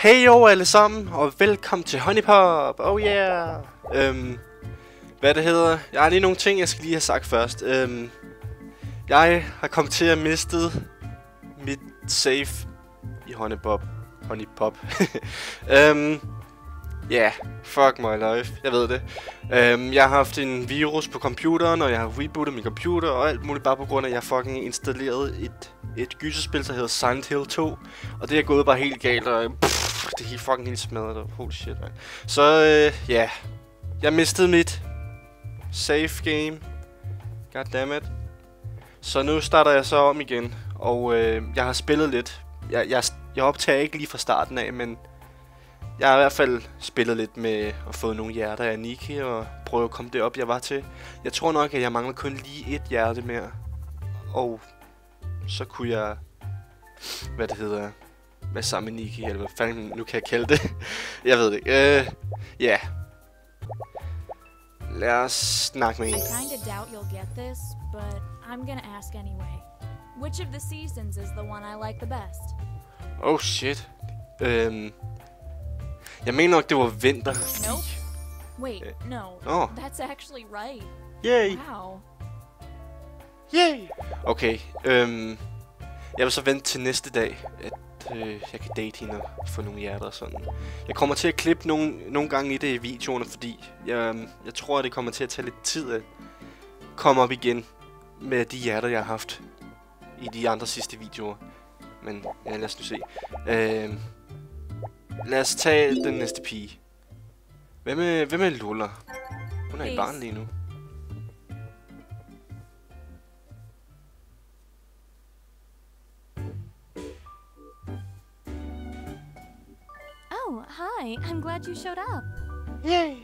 Heyo alle sammen, og velkommen til HuniePop. Oh yeah. Hvad det hedder? Jeg har lige nogle ting, jeg skal lige have sagt først. Jeg har kommet til at miste mit safe i HuniePop. Ja, yeah, fuck my life, jeg ved det. Jeg har haft en virus på computeren, og jeg har rebootet min computer og alt muligt, bare på grund af, at jeg fucking installerede et gyserspil, der hedder Silent Hill 2. Og det er gået bare helt galt, og det er helt fucking helt smadret, og holy shit, man. Så ja, yeah. Jeg mistede mit safe game, goddammit. Så nu starter jeg så om igen, og jeg har spillet lidt. Jeg optager ikke lige fra starten af, men jeg har i hvert fald spillet lidt med og fået nogle hjerter af Nike og prøvet at komme det op, jeg var til. Jeg tror nok, at jeg mangler kun lige et hjerte mere, og så kunne jeg, hvad det hedder, være sammen med Nike, eller hvad fanden nu kan jeg kalde det. Jeg ved det ikke. Ja. Yeah. Lad os snakke med hende. I kind of doubt you'll get this, but I'm gonna ask anyway. Which of the seasons is the one I like the best? Oh shit. Jeg mener nok, det var vinter. Nope. Wait, no. Oh. That's actually right. Yay. Wow. Yay. Okay, jeg vil så vente til næste dag, at jeg kan date hende og få nogle hjerter og sådan. Jeg kommer til at klippe nogle gange i det i videoerne, fordi jeg tror, at det kommer til at tage lidt tid at komme op igen med de hjerter, jeg har haft i de andre sidste videoer. Men ja, lad os nu se. Lad os tage den næste pige. Hvem er Lola? Hun er i barn lige nu. Oh, hi. I'm glad you showed up. Yay.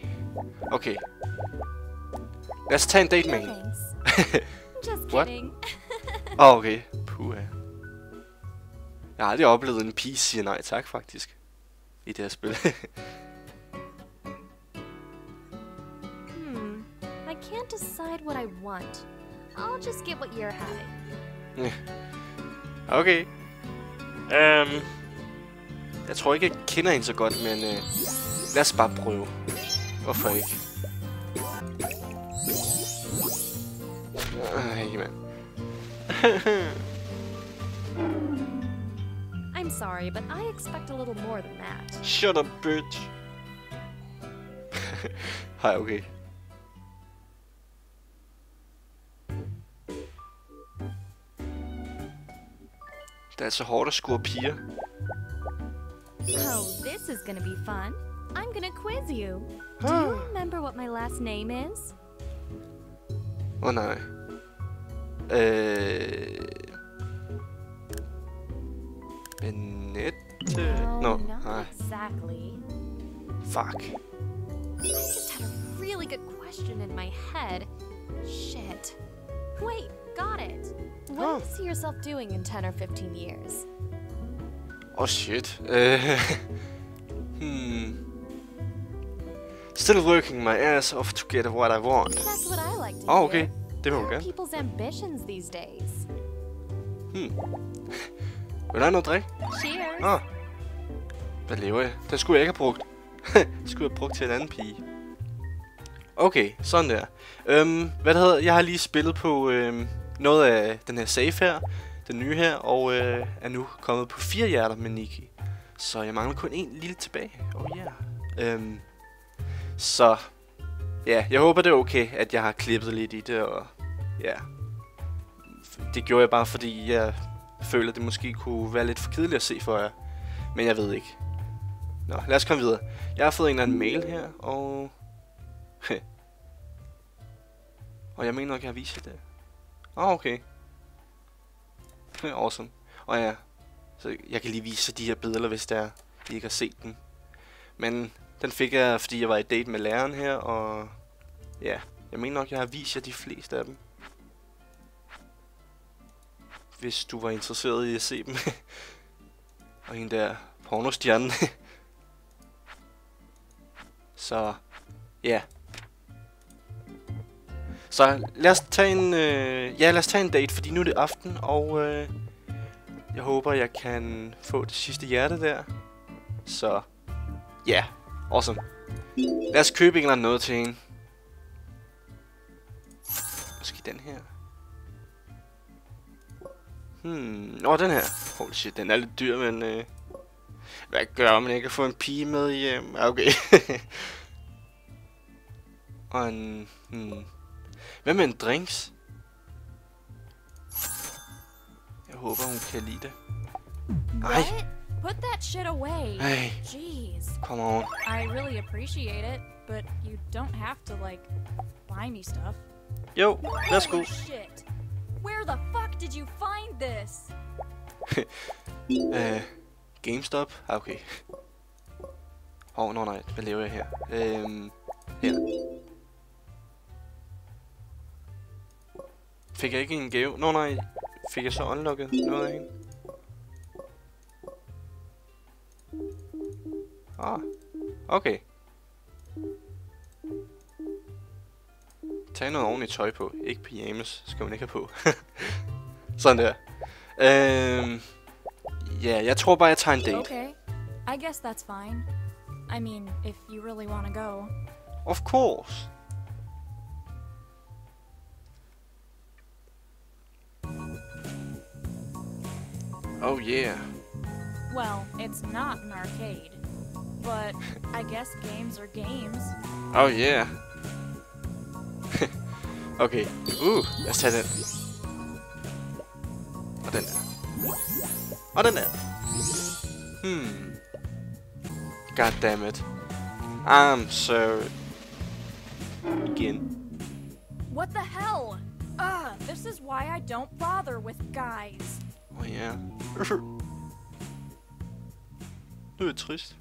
Okay. Lad os tage en date med hende. Just kidding. Oh, okay. Puha. Jeg har aldrig oplevet en pige siger nej tak, faktisk. I det her spil. I can't decide what I want. I'll just get what you're having. Okay. Jeg tror ikke, jeg kender hende så godt, men lad os bare prøve. Hvorfor ikke? Ej, mand. I'm sorry, but I expect a little more than that. Shut up, bitch. Hej, okay. Det er altså hårdt at score piger. Oh, this is gonna be fun. I'm gonna quiz you. Do you remember what my last name is? Oh no. Benette? No, not exactly. Fuck. I just had a really good question in my head. Shit. Wait, got it. What do you see yourself doing in 10 or 15 years? Oh shit. Still working my ass off to get what I want. That's what I like to do. Oh, okay. Det var hun gerne. People's ambitions these days. Vil du have noget drik? Cheers. Nå. Hvad lever jeg? Den skulle jeg ikke have brugt. Den skulle jeg have brugt til en anden pige. Okay, sådan der. Hvad det hedder? Jeg har lige spillet på noget af den her safe her. Den nye her, og er nu kommet på 4 hjerter med Nike. Så jeg mangler kun en lille tilbage. Oh yeah. Så ja, jeg håber det er okay, at jeg har klippet lidt i det, og ja. Det gjorde jeg bare, fordi jeg føler, at det måske kunne være lidt for kedeligt at se for jer. Men jeg ved ikke. Nå, lad os komme videre. Jeg har fået en eller anden mail her, og og jeg mener nok, jeg har vist det. Åh, okay. Awesome. Og ja, så jeg kan lige vise de her billeder, hvis der de ikke har set den. Men den fik jeg, fordi jeg var i date med læreren her, og ja, jeg mener nok, jeg har vist jer de fleste af dem. Hvis du var interesseret i at se dem. Og hende der pornostjernen. Så ja. Så lad os tage en date, fordi nu er det aften, og jeg håber, jeg kan få det sidste hjerte der. So, yeah, awesome. There's creeping on another team. Let's get in here. Nå, den her. Holy shit, den er lidt dyr, men hvad gør man? Jeg kan få en pige med hjem. Okay. Og en... Hvad med en drinks? Jeg håber, hun kan lide det. Ej. Put that shit away. Hey. Jeez. Come on. I really appreciate it, but you don't have to like buy me stuff. Yo, let's go. Shit. Where the fuck did you find this? GameStop. Okay. Oh, no, nej. Hvad lever jeg her? Her. Fik jeg ikke en gave? Nå, nej. Fik jeg så unlocket noget af en? Ah, okay. Tag noget ordentligt tøj på. Ikke pyjamas, skal man ikke have på. Sådan der. Ja, jeg tror bare jeg tager en date. Okay. I guess that's fine. I mean, if you really want to go. Of course. Oh yeah. Well, it's not an arcade, but I guess games are games. Oh yeah. Okay. Let's try that. Og den der. Og den der. God damn it. I'm sorry. Again. What the hell? This is why I don't bother with guys. Oh yeah. Det er trist.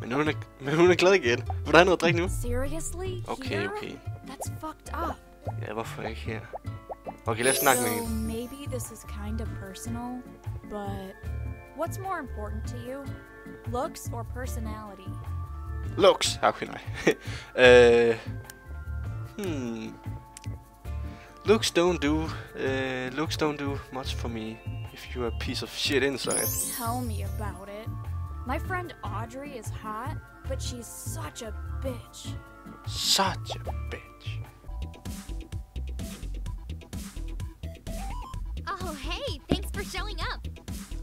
Men hun er glad igen. Hvor der er noget at drikke nu? Okay, okay. Ja, hvorfor ikke her? Okay, lad os snakke med hende. Maybe this is kind of personal, but what's more important to you? Looks or personality? Looks. Okay, nej. Looks don't do much for me if you're a piece of shit inside. Tell me about it. My friend Audrey is hot, but she's such a bitch. Such a bitch. Oh hey, thanks for showing up.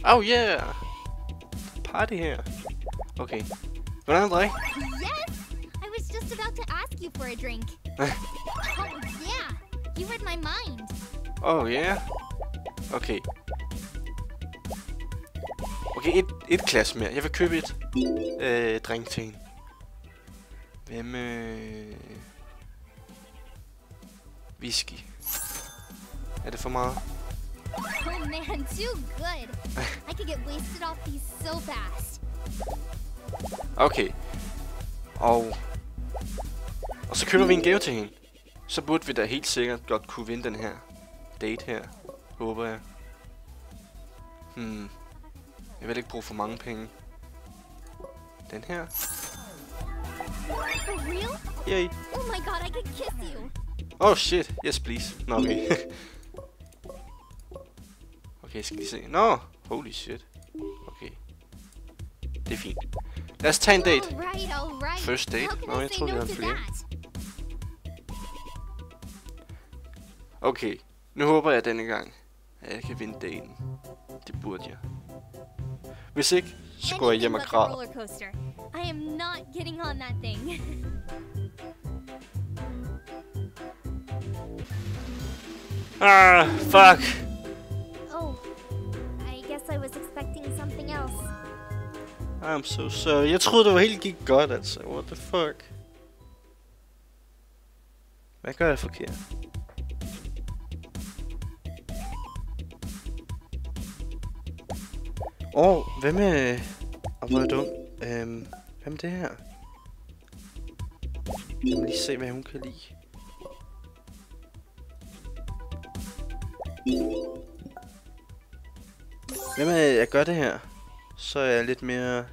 Oh yeah. Party here. Okay. Wanna lie? Yes. I was just about to ask you for a drink. Oh yeah. You read my mind. Oh yeah. Okay. Okay, et glas mere. Jeg vil købe et drink til en. Hvem? Whisky. Er det for meget? Oh man, too good. I could get wasted off these so fast. Okay. Og så køber vi en gave til hende. Så burde vi da helt sikkert godt kunne vinde den her date her, håber jeg. Jeg vil ikke bruge for mange penge. Den her. For real? Yay. Oh my god, I can kiss you. Oh shit, yes please. Nå, okay. Okay, jeg skal lige se. Nå, holy shit. Okay. Det er fint. Lad os tage en date. First date? Nå, jeg tror det var en flere. Okay, nu håber jeg denne gang, at jeg kan vinde daten. Det burde jeg. Hvis ikke, så går jeg hjem og græder. I am not getting on that thing. Ah, fuck. Oh, I guess I was expecting something else. I'm so sorry. Jeg troede det var helt gik godt, altså. What the fuck? Hvad gør jeg forkert? Hvad med... hvor er dum? Hvad med det her? Jeg må lige se, hvad hun kan lide. Hvad med, at jeg gør det her? Så er jeg lidt mere...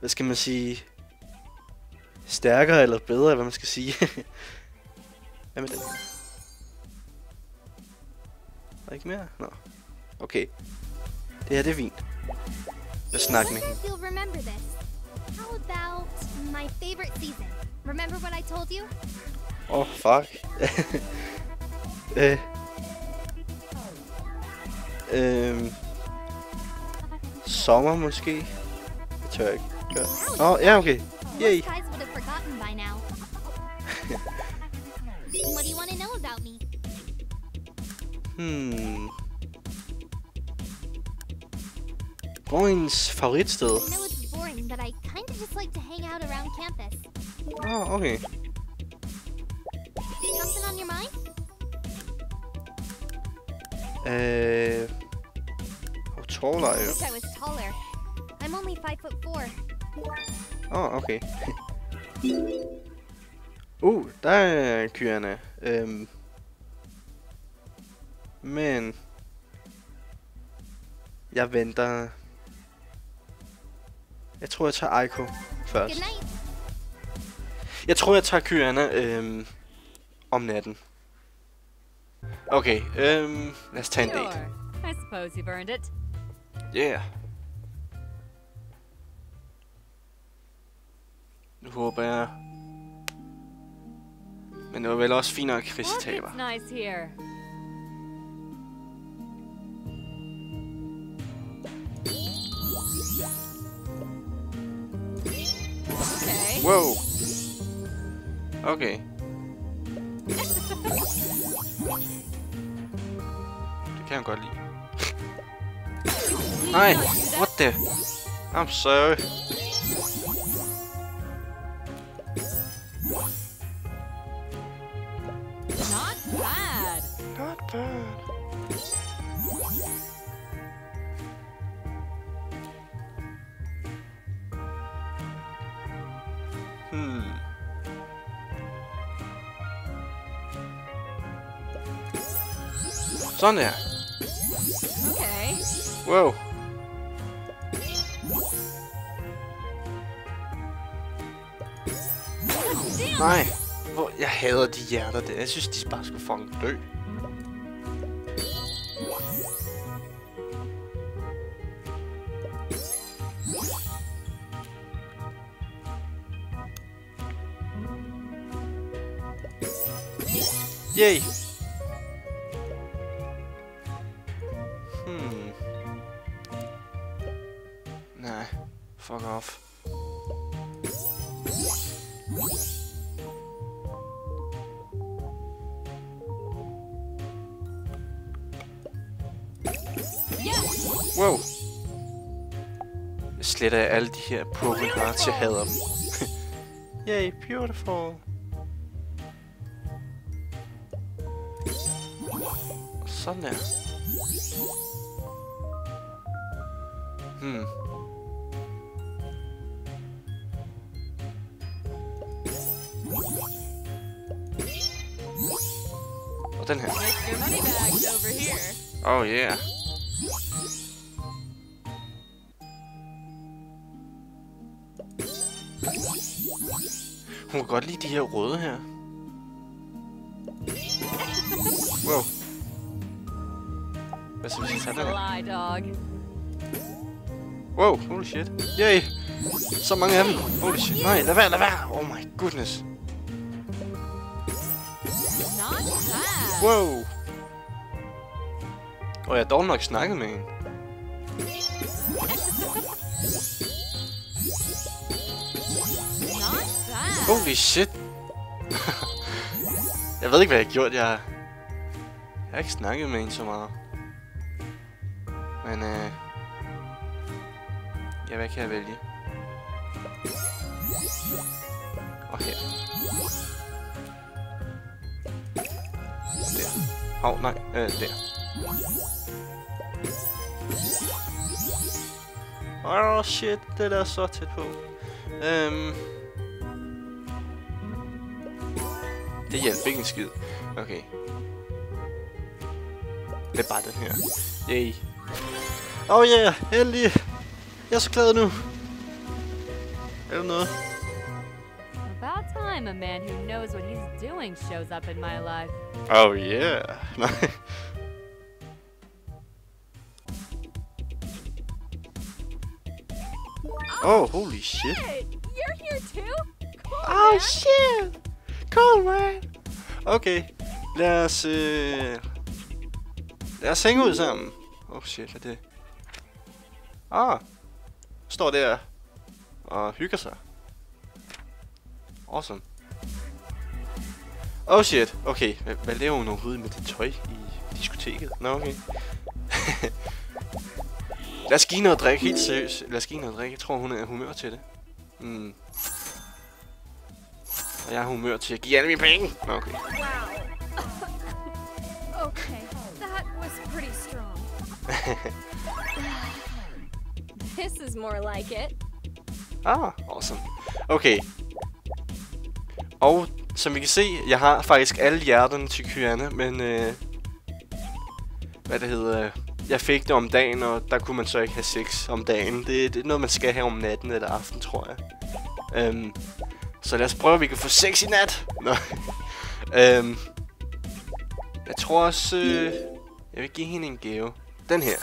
hvad skal man sige? Stærkere eller bedre, hvad man skal sige. Hvad med den her? Ikke mere? Nå. Okay. Det her, det er vin. Lad os snakke med hende. Åh, oh, fuck. Sommer måske? Det tør jeg ikke gøre. Åh, oh, ja, okay. Yay. Hmm. Roins favoritsted. Åh, oh, okay. How tall are you? I wish I was taller. I'm only 5'4". Oh, okay. Der er kyerne. Men jeg venter. Jeg tror jeg tager Aiko først. Jeg tror jeg tager kyerne om natten. Okay, lad os tage en date. I suppose you've earned it. Yeah. Nu håber jeg. Men det var vel også finere, at Chris taber. Wow. Okay. Det kan jeg godt lide. Nej, what the? I'm sorry. Not bad. Not bad. Sådan der. Okay. Wow. Nej. Jeg hader de hjerter der. Jeg synes, de bare skulle fucking dø. Yay. Nej, fuck off. Wow. Jeg sletter alle de her Pokémon hearts, jeg hader dem. Yay, beautiful. Sådan der. Hmm. Og den her. Oh yeah. Hun kan godt lide de her røde her. Wow. Hvad så hvis jeg tager den her? Wow, holy shit. Yay. Så mange af dem. Holy shit. Nej, lad være, lad være. Oh my goodness. Wow. Og jeg har dog nok snakket med hende. Holy shit. Jeg ved ikke, hvad jeg har gjort. Jeg har ikke snakket med hende så meget. Men ja, hvad kan jeg vælge? Og her. Der. Hov, nej. Der. Åh, oh, shit. Det der er så tæt på. Det hjælper ikke en skid. Okay. Det er bare den her. Yay. Åh oh, ja, yeah, heldig. Jeg er så glad nu. Eller noget. About time a man who knows what he's doing shows up in my life. Oh yeah. Oh, holy shit. You're here too? Cool, oh, man. Shit. Cool, man. Okay, lad os hænge ud sammen. Oh shit, hvad er det? Ah, står der og hygger sig. Awesome. Oh shit, okay. Hvad laver hun overhovedet med det tøj i diskoteket? Nå, okay. Lad os give noget drik, helt seriøst. Lad os give noget drik, jeg tror hun er humør til det. Mm. Og jeg har humør til at give alle mine penge. Nå, okay. Okay, that was pretty strong. This is more like it. Ah, awesome. Okay. Og som I kan se, jeg har faktisk alle hjerterne til Kyana, men hvad det hedder, jeg fik det om dagen, og der kunne man så ikke have sex om dagen. Det er noget man skal have om natten eller aften, tror jeg. Så lad os prøve, at vi kan få sex i nat. Nå. Jeg tror også, jeg vil give hende en gave. Den her.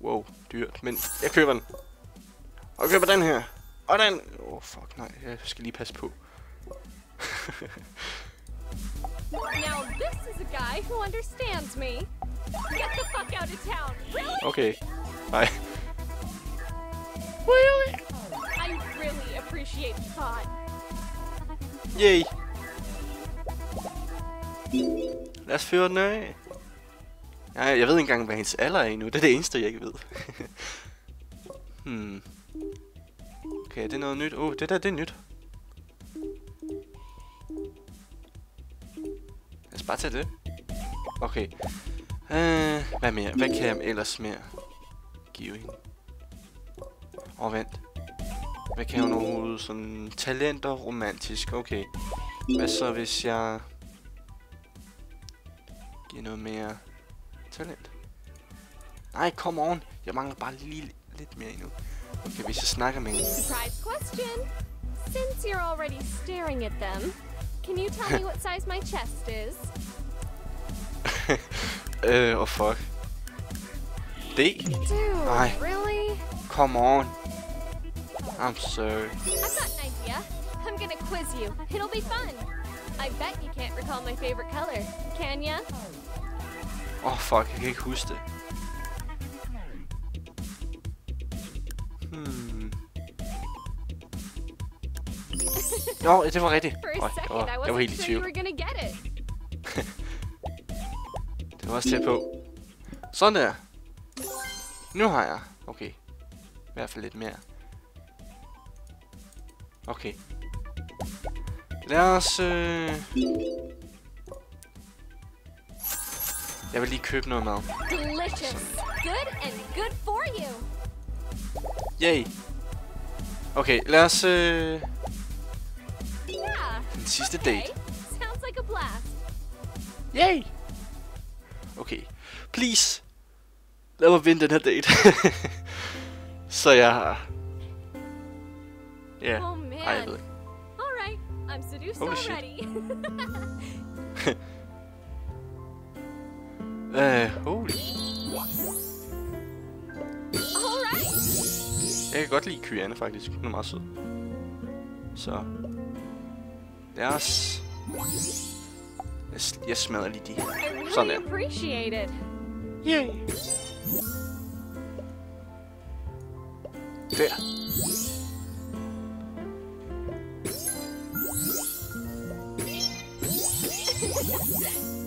Wow, dyrt, men jeg køber den. Og jeg køber den her. Og den... Åh, fuck nej, jeg skal lige passe på. Okay. Nej. Yay. Lad os føre den af. Nej, jeg ved ikke engang, hvad hendes alder er endnu. Det er det eneste, jeg ikke ved. Okay, det er noget nyt. Åh, det der, det er nyt. Lad os bare tage det. Okay. Hvad mere? Hvad kan jeg ellers mere give hende? Åh, vent. Hvad kan hun overhovedet? Sådan talent og romantisk. Okay. Hvad så, hvis jeg... giver noget mere... talent? Nej, come on! Jeg mangler bare lige lidt mere endnu. Okay, hvis jeg snakker med hende... Surprise question! Since you're already staring at them, can you tell me what size my chest is? Oh fuck. D? Nej. Really? Come on. I'm sorry. I've got an idea. I'm gonna quiz you. It'll be fun. I bet you can't recall my favorite color, can ya? Oh fuck, jeg kan ikke huske det. Nå, det var rigtigt. Jeg var helt i tvivl. Det var også tæt på. Sådan der. Nu har jeg. Okay. I hvert fald lidt mere. Okay. Lad os... Jeg vil lige købe noget mad. Yay. Okay, lad os... Den sidste date. Yay. Okay. Please. Lad mig vinde den her date. Så jeg har... Ja. Ej, jeg ved ikke. Holy shit. Holy. Jeg kan godt lide Kyana faktisk. Hun er meget sød. Så. Lad os. Jeg smadrer lige de her. Sådan der. Yay. Der.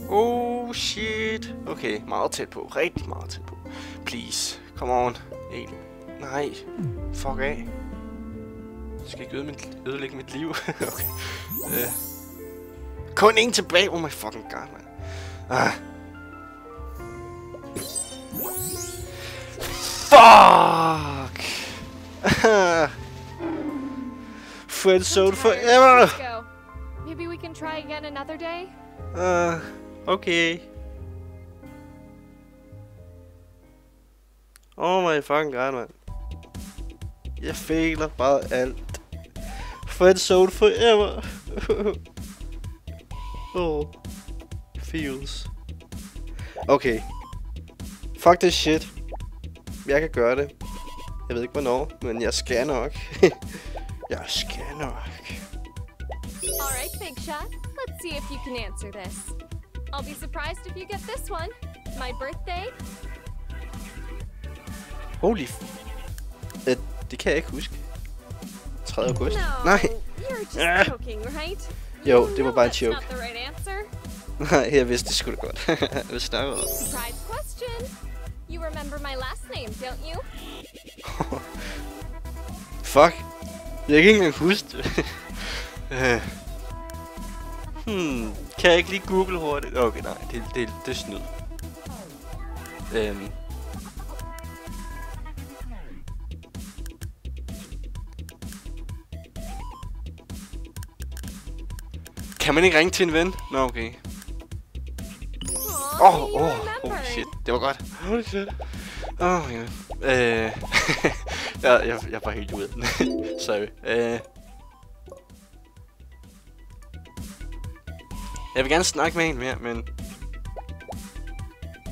Oh shit. Okay, meget tæt på. Rigtig meget tæt på. Please, come on. Hey. Nej. Fuck af. Jeg skal ikke ødelægge mit liv. Okay. Kun en tilbage. Oh my fucking god, man. Fuck. Friendzone forever. Maybe we can try again another day. Okay. Oh my fucking god, man. Jeg fejler bare alt. Friendzone forever. Oh. Feels. Okay. Fuck this shit. Jeg kan gøre det. Jeg ved ikke hvornår, men jeg skal nok. Jeg skal nok. All right, Big Shot. Let's see if you can answer this. I'll be surprised if you get this one. My birthday. Holy f... det kan jeg ikke huske. 3. august. Nej. Jo, det var bare en joke. Nej, jeg vidste det sgu da godt. Hvad snakker du? You remember my last name, don't you? Fuck. Jeg kan ikke engang huske det. Kan jeg ikke lige google hurtigt? Okay, nej. Det er snyd. Kan man ikke ringe til en ven? Nå, okay. Holy shit. Det var godt. Holy shit. Oh my god. Jeg var helt ude. Sorry. Jeg vil gerne snakke med en mere, men...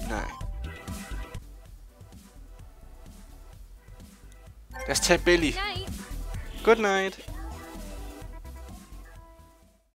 Nej. Lad os tage Billy. Good night.